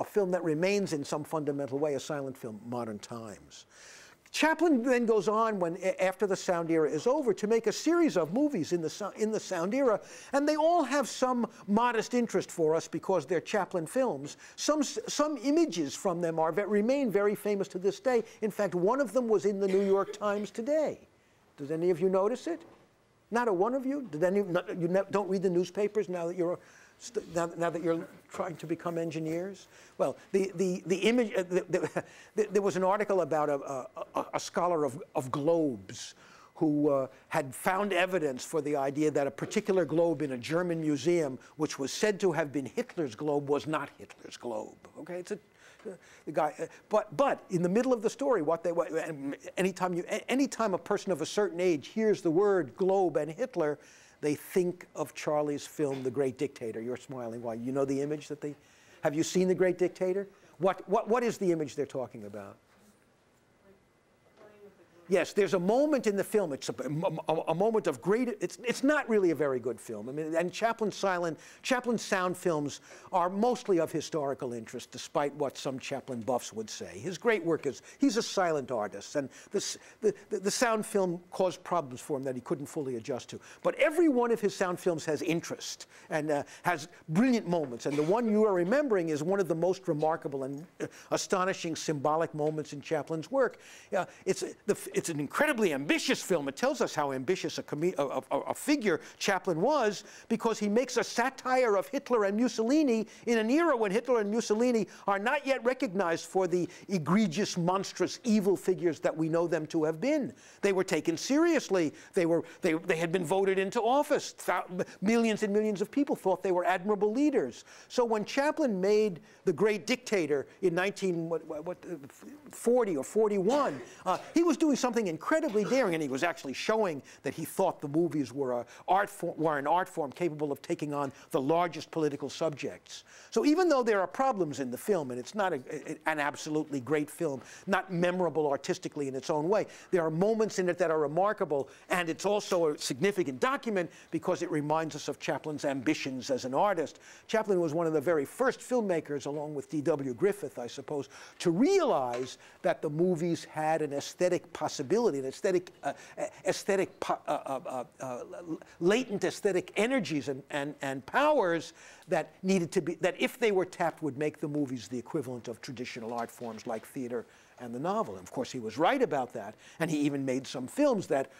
a film that remains in some fundamental way a silent film, Modern Times. Chaplin then goes on, when, after the sound era is over, to make a series of movies in the, in the sound era, and they all have some modest interest for us because they're Chaplin films. Some, some images from them are, remain very famous to this day. In fact, one of them was in the New York Times today. Does any of you notice it? Not a one of you? Did any, not, you don't read the newspapers now that you're... Now, now that you're trying to become engineers? Well, the, the, the image, uh, the, the, the, there was an article about a, a, a scholar of, of globes who uh, had found evidence for the idea that a particular globe in a German museum, which was said to have been Hitler's globe, was not Hitler's globe. Okay, it's a, uh, the guy, uh, but, but in the middle of the story, what they, what, anytime you, anytime a person of a certain age hears the word globe and Hitler, they think of Charlie's film, The Great Dictator. You're smiling. Why? You know the image that they... Have you seen The Great Dictator? What, what, what is the image they're talking about? Yes, there's a moment in the film, it's a, a, a moment of great, it's, it's not really a very good film. I mean, and Chaplin's silent, Chaplin's sound films are mostly of historical interest, despite what some Chaplin buffs would say. His great work is, he's a silent artist, and this, the, the, the sound film caused problems for him that he couldn't fully adjust to. But every one of his sound films has interest, and uh, has brilliant moments, and the one you are remembering is one of the most remarkable and uh, astonishing symbolic moments in Chaplin's work. Uh, it's, the, It's an incredibly ambitious film. It tells us how ambitious a, a, a, a figure Chaplin was, because he makes a satire of Hitler and Mussolini in an era when Hitler and Mussolini are not yet recognized for the egregious, monstrous, evil figures that we know them to have been. They were taken seriously. They, were, they, they had been voted into office. Millions and millions of people thought they were admirable leaders. So when Chaplin made The Great Dictator in nineteen forty or forty-one, uh, he was doing something something incredibly daring, and he was actually showing that he thought the movies were, a art were an art form capable of taking on the largest political subjects. So even though there are problems in the film, and it's not a, a, an absolutely great film, not memorable artistically in its own way, there are moments in it that are remarkable, and it's also a significant document because it reminds us of Chaplin's ambitions as an artist. Chaplin was one of the very first filmmakers, along with D W Griffith, I suppose, to realize that the movies had an aesthetic possibility. An aesthetic, uh, aesthetic uh, uh, uh, latent aesthetic energies and, and, and powers that needed to be, that if they were tapped would make the movies the equivalent of traditional art forms like theater and the novel. And of course he was right about that, and he even made some films that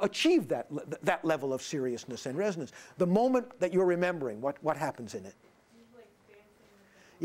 achieved that, that level of seriousness and resonance. The moment that you're remembering, what, what happens in it?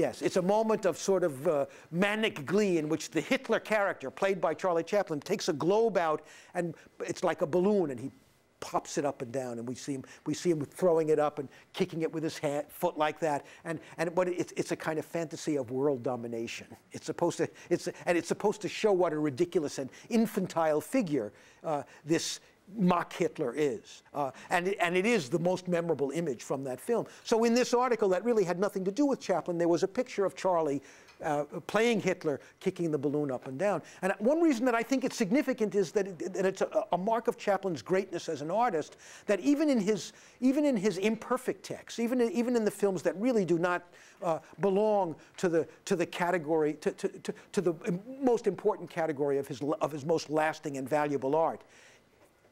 Yes, it's a moment of sort of uh, manic glee in which the Hitler character, played by Charlie Chaplin, takes a globe out, and it's like a balloon, and he pops it up and down, and we see him, we see him throwing it up and kicking it with his hand, foot like that, and and what it's, it's a kind of fantasy of world domination. It's supposed to, it's and it's supposed to show what a ridiculous and infantile figure uh, this mock Hitler is. Uh, and, it, and it is the most memorable image from that film. So in this article that really had nothing to do with Chaplin, there was a picture of Charlie uh, playing Hitler, kicking the balloon up and down. And one reason that I think it's significant is that, it, that it's a, a mark of Chaplin's greatness as an artist, that even in his, even in his imperfect texts, even in, even in the films that really do not uh, belong to the, to the category, to, to, to, to the most important category of his, of his most lasting and valuable art,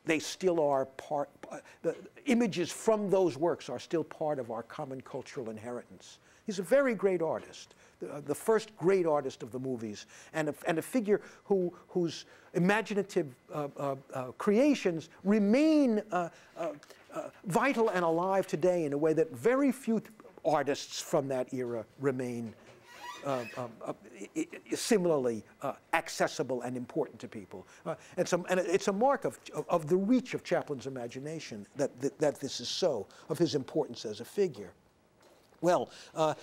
they still are part, uh, the images from those works are still part of our common cultural inheritance. He's a very great artist, the, uh, the first great artist of the movies, and a, and a figure who, whose imaginative uh, uh, uh, creations remain uh, uh, uh, vital and alive today in a way that very few artists from that era remain Uh, um, uh, similarly uh, accessible and important to people. Uh, and, some, and it's a mark of, of, of the reach of Chaplin's imagination that, that, that this is so, of his importance as a figure. Well, uh,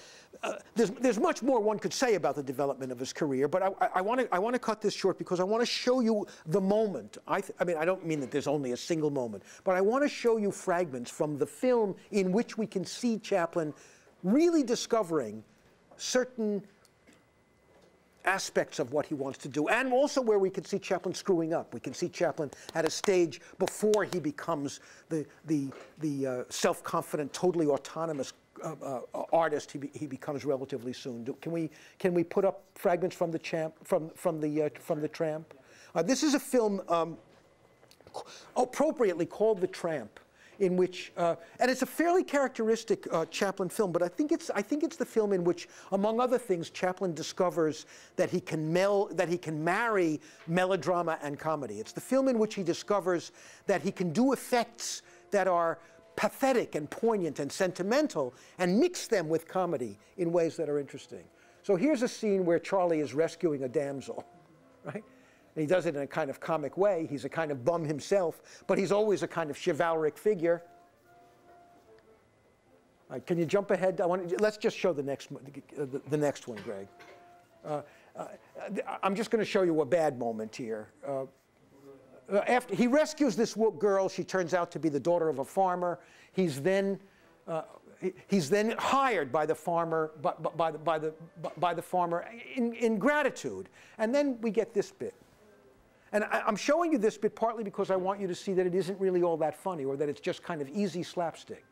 uh, there's, there's much more one could say about the development of his career, but I, I, I want to I want to cut this short because I want to show you the moment. I, th I mean, I don't mean that there's only a single moment, but I want to show you fragments from the film in which we can see Chaplin really discovering certain aspects of what he wants to do, and also where we can see Chaplin screwing up. We can see Chaplin at a stage before he becomes the, the, the uh, self-confident, totally autonomous uh, uh, artist he, be, he becomes relatively soon. Do, can, we, can we put up fragments from The, champ, from, from the, uh, from the Tramp? Uh, this is a film um, appropriately called The Tramp, in which, uh, and it's a fairly characteristic uh, Chaplin film, but I think it's I think it's the film in which, among other things, Chaplin discovers that he can mel that he can marry melodrama and comedy. It's the film in which he discovers that he can do effects that are pathetic and poignant and sentimental, and mix them with comedy in ways that are interesting. So here's a scene where Charlie is rescuing a damsel, right? And he does it in a kind of comic way. He's a kind of bum himself, but he's always a kind of chivalric figure. All right, can you jump ahead? I want to, let's just show the next, uh, the, the next one, Greg. Uh, uh, I'm just going to show you a bad moment here. Uh, after he rescues this girl. She turns out to be the daughter of a farmer. He's then uh, he's then hired by the farmer by, by, the, by, the, by the farmer in, in gratitude. And then we get this bit. And I, I'm showing you this bit partly because I want you to see that it isn't really all that funny, or that it's just kind of easy slapstick.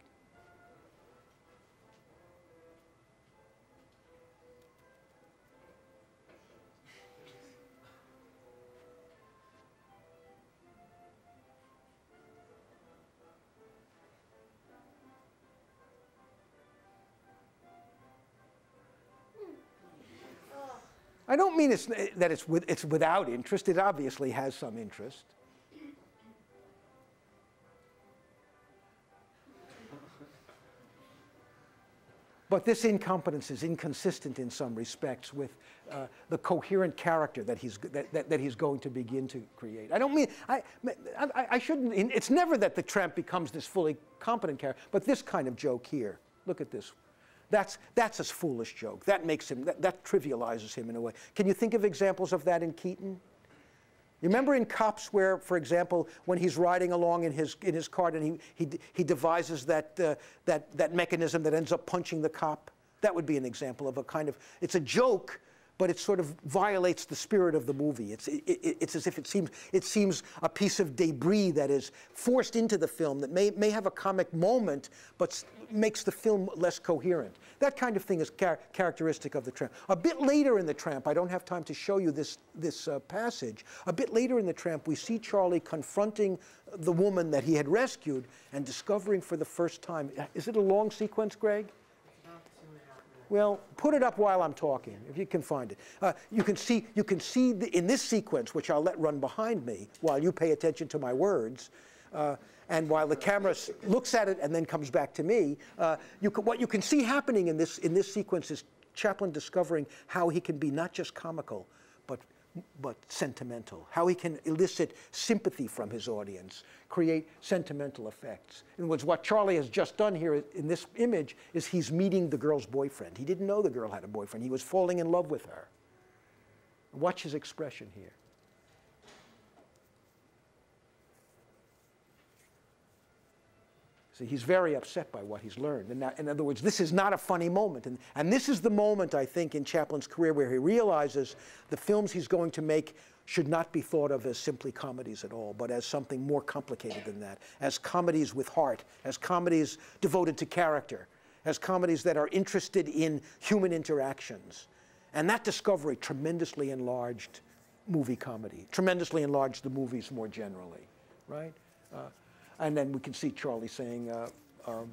I don't mean it's, that it's, with, it's without interest. It obviously has some interest. But this incompetence is inconsistent in some respects with uh, the coherent character that he's, that, that, that he's going to begin to create. I don't mean, I, I, I shouldn't, it's never that the tramp becomes this fully competent character, but this kind of joke here, look at this. That's, that's a foolish joke. That makes him, that, that trivializes him in a way. Can you think of examples of that in Keaton? You remember in Cops where, for example, when he's riding along in his, in his cart and he, he, he devises that, uh, that, that mechanism that ends up punching the cop? That would be an example of a kind of, it's a joke, but it sort of violates the spirit of the movie. It's, it, it, it's as if it seems, it seems a piece of debris that is forced into the film that may, may have a comic moment, but makes the film less coherent. That kind of thing is char characteristic of The Tramp. A bit later in The Tramp, I don't have time to show you this, this uh, passage, a bit later in The Tramp, we see Charlie confronting the woman that he had rescued and discovering for the first time, is it a long sequence, Greg? Well, put it up while I'm talking, if you can find it. Uh, you can see, you can see the, in this sequence, which I'll let run behind me while you pay attention to my words, uh, and while the camera looks at it and then comes back to me, uh, you can, what you can see happening in this, in this sequence is Chaplin discovering how he can be not just comical, but, but sentimental, how he can elicit sympathy from his audience, create sentimental effects. In words, what Charlie has just done here in this image is he's meeting the girl's boyfriend. He didn't know the girl had a boyfriend. He was falling in love with her. Watch his expression here. See, he's very upset by what he's learned. And that, in other words, this is not a funny moment. And, and this is the moment, I think, in Chaplin's career where he realizes the films he's going to make should not be thought of as simply comedies at all, but as something more complicated than that, as comedies with heart, as comedies devoted to character, as comedies that are interested in human interactions. And that discovery tremendously enlarged movie comedy, tremendously enlarged the movies more generally, right? Uh, And then we can see Charlie saying, uh, um,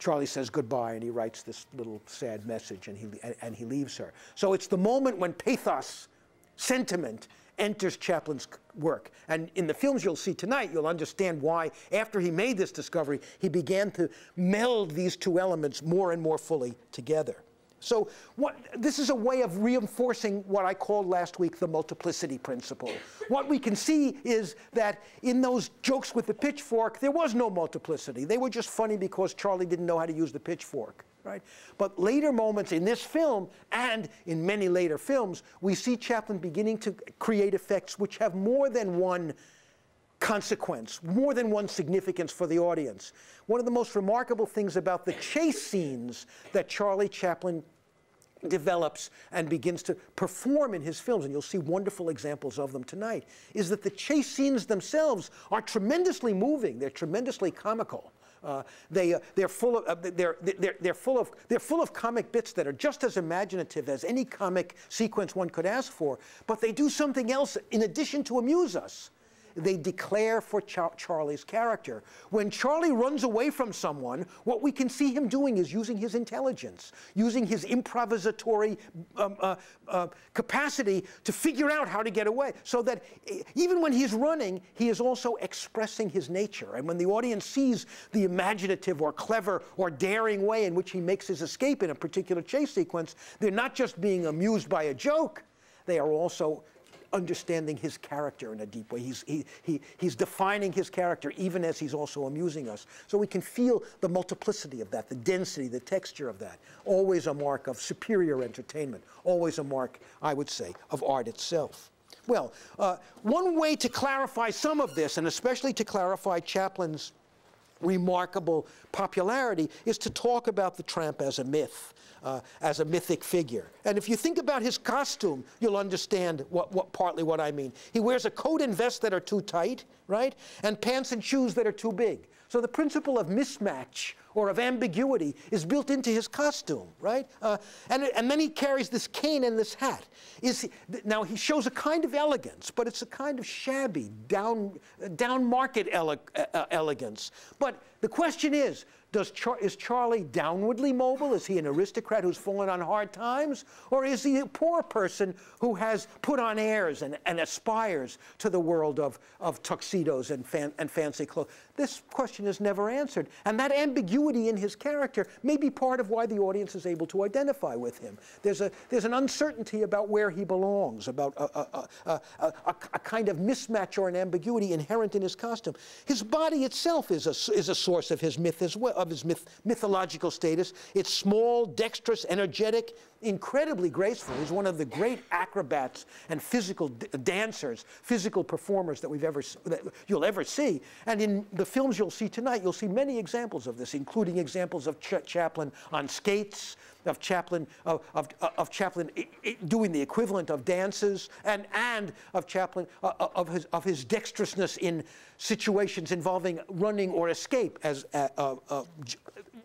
Charlie says goodbye, and he writes this little sad message, and he, and, and he leaves her. So it's the moment when pathos, sentiment, enters Chaplin's work. And in the films you'll see tonight, you'll understand why, after he made this discovery, he began to meld these two elements more and more fully together. So what, this is a way of reinforcing what I called last week the multiplicity principle. What we can see is that in those jokes with the pitchfork, there was no multiplicity. They were just funny because Charlie didn't know how to use the pitchfork, right? But later moments in this film and in many later films, we see Chaplin beginning to create effects which have more than one consequence, more than one significance for the audience. One of the most remarkable things about the chase scenes that Charlie Chaplin develops and begins to perform in his films, and you'll see wonderful examples of them tonight, is that the chase scenes themselves are tremendously moving. They're tremendously comical. Uh, they, uh, they're full of, uh, they're, they're, they're full of, they're full of comic bits that are just as imaginative as any comic sequence one could ask for, but they do something else in addition to amuse us. They declare for Char Charlie's character. When Charlie runs away from someone, what we can see him doing is using his intelligence, using his improvisatory um, uh, uh, capacity to figure out how to get away, so that even when he's running, he is also expressing his nature. And when the audience sees the imaginative or clever or daring way in which he makes his escape in a particular chase sequence, they're not just being amused by a joke, they are also understanding his character in a deep way. He's, he, he, he's defining his character even as he's also amusing us. So we can feel the multiplicity of that, the density, the texture of that. Always a mark of superior entertainment. Always a mark, I would say, of art itself. Well, uh, one way to clarify some of this, and especially to clarify Chaplin's remarkable popularity, is to talk about the Tramp as a myth, uh, as a mythic figure. And if you think about his costume, you'll understand what, what, partly what I mean. He wears a coat and vest that are too tight, right? And pants and shoes that are too big. So the principle of mismatch or of ambiguity is built into his costume, right? Uh, and, and then he carries this cane and this hat. Is he, now, he shows a kind of elegance, but it's a kind of shabby, down, down-market ele uh, elegance. But the question is, does Char is Charlie downwardly mobile? Is he an aristocrat who's fallen on hard times? Or is he a poor person who has put on airs and, and aspires to the world of, of tuxedos and, fan and fancy clothes? This question is never answered. And that ambiguity in his character may be part of why the audience is able to identify with him. There's, a, there's an uncertainty about where he belongs, about a, a, a, a, a, a kind of mismatch or an ambiguity inherent in his costume. His body itself is a, is a source of his myth as well. Of his myth, mythological status. It's small, dexterous, energetic, incredibly graceful. He's one of the great acrobats and physical dancers, physical performers that we've ever that you'll ever see. And in the films you'll see tonight, you'll see many examples of this, including examples of Ch Chaplin on skates, of Chaplin of of, of Chaplin I I doing the equivalent of dances, and and of Chaplin uh, of his of his dexterousness in situations involving running or escape as uh, uh, uh, j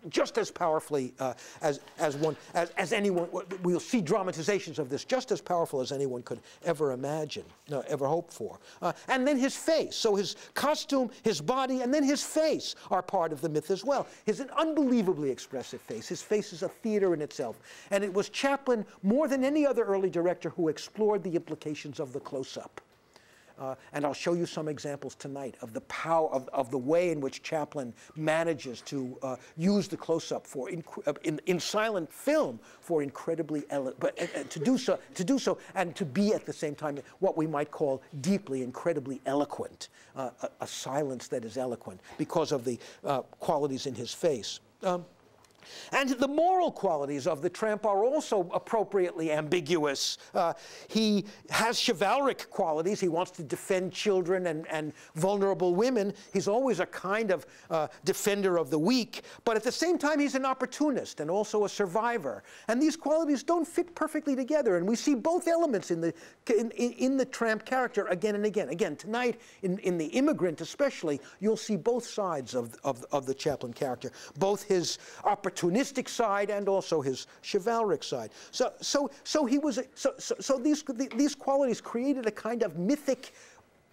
just as powerfully uh, as as one as, as anyone. We'll see dramatizations of this just as powerful as anyone could ever imagine, uh, ever hope for. Uh, and then his face. So his costume, his body, and then his face are part of the myth as well. He's an unbelievably expressive face. His face is a theater in itself. And it was Chaplin, more than any other early director, who explored the implications of the close-up. Uh, and I'll show you some examples tonight of the power of, of the way in which Chaplin manages to uh, use the close-up for in, in, in silent film for incredibly ele but uh, to do so to do so and to be at the same time what we might call deeply, incredibly eloquent, uh, a, a silence that is eloquent because of the uh, qualities in his face. Um, And the moral qualities of the Tramp are also appropriately ambiguous. Uh, he has chivalric qualities. He wants to defend children and, and vulnerable women. He's always a kind of uh, defender of the weak. But at the same time, he's an opportunist and also a survivor. And these qualities don't fit perfectly together. And we see both elements in the, in, in, in the Tramp character again and again. Again, tonight, in, in The Immigrant especially, you'll see both sides of, of, of the Chaplin character, both his opportunist opportunistic side and also his chivalric side. So, so, so he was. So, so, so these these qualities created a kind of mythic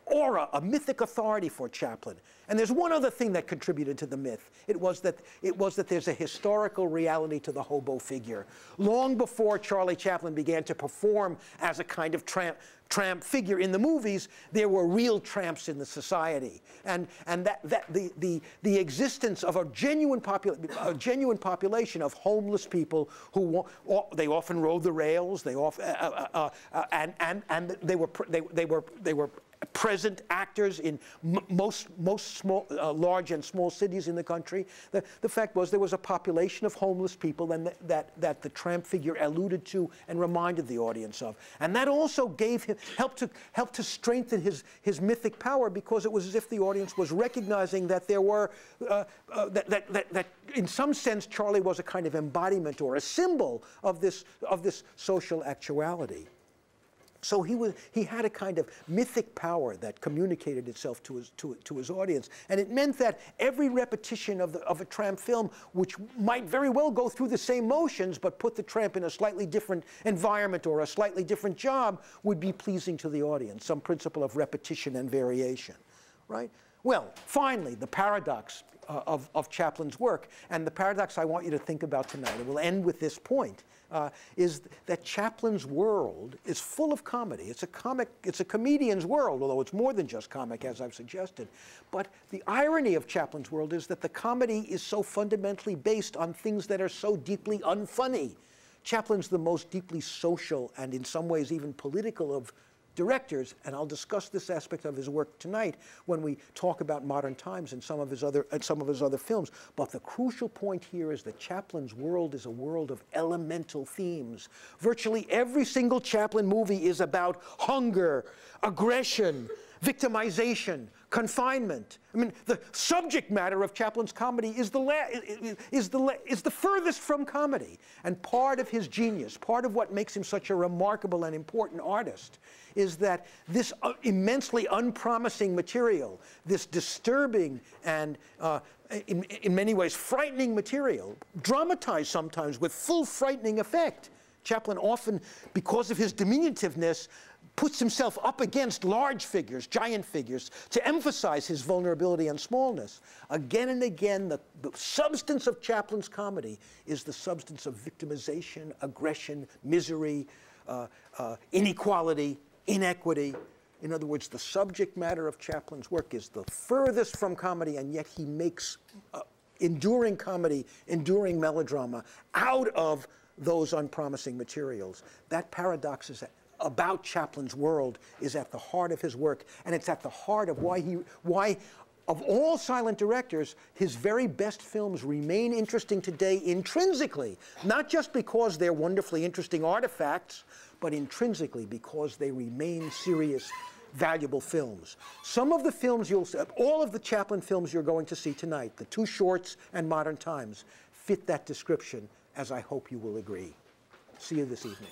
aura, a mythic authority for Chaplin. And there's one other thing that contributed to the myth. It was that it was that there's a historical reality to the hobo figure. Long before Charlie Chaplin began to perform as a kind of tramp, tramp figure in the movies, there were real tramps in the society. And, and that, that the, the, the existence of a genuine, a genuine population of homeless people who they often rode the rails, they off, uh, uh, uh, uh, and, and, and they were, they, they were, they were present actors in m most, most small, uh, large and small cities in the country. The, the fact was there was a population of homeless people and th that, that the tramp figure alluded to and reminded the audience of. And that also gave him, helped to, helped to strengthen his, his mythic power, because it was as if the audience was recognizing that there were, uh, uh, that, that, that, that in some sense Charlie was a kind of embodiment or a symbol of this, of this social actuality. So he was, he had a kind of mythic power that communicated itself to his, to, to his audience. And it meant that every repetition of, the, of a tramp film, which might very well go through the same motions but put the tramp in a slightly different environment or a slightly different job, would be pleasing to the audience, some principle of repetition and variation, right? Well, finally, the paradox uh, of, of Chaplin's work, and the paradox I want you to think about tonight, and we'll end with this point, uh, is that Chaplin's world is full of comedy. It's a comic, it's a comedian's world, although it's more than just comic, as I've suggested. But the irony of Chaplin's world is that the comedy is so fundamentally based on things that are so deeply unfunny. Chaplin's the most deeply social and in some ways even political of directors, and I'll discuss this aspect of his work tonight when we talk about Modern Times and some of his other, and some of his other films. But the crucial point here is that Chaplin's world is a world of elemental themes. Virtually every single Chaplin movie is about hunger, aggression, victimization, confinement. I mean, the subject matter of Chaplin's comedy is the, la is, the la is the furthest from comedy. And part of his genius, part of what makes him such a remarkable and important artist, is that this uh, immensely unpromising material, this disturbing and uh, in, in many ways frightening material, dramatized sometimes with full frightening effect. Chaplin often, because of his diminutiveness, puts himself up against large figures, giant figures, to emphasize his vulnerability and smallness. Again and again, the, the substance of Chaplin's comedy is the substance of victimization, aggression, misery, uh, uh, inequality, inequity. In other words, the subject matter of Chaplin's work is the furthest from comedy, and yet he makes uh, enduring comedy, enduring melodrama out of those unpromising materials. That paradox is about Chaplin's world is at the heart of his work, and it's at the heart of why he, why, of all silent directors, his very best films remain interesting today intrinsically, not just because they're wonderfully interesting artifacts, but intrinsically because they remain serious, valuable films. Some of the films you'll see, all of the Chaplin films you're going to see tonight, the two shorts and Modern Times, fit that description, as I hope you will agree. See you this evening.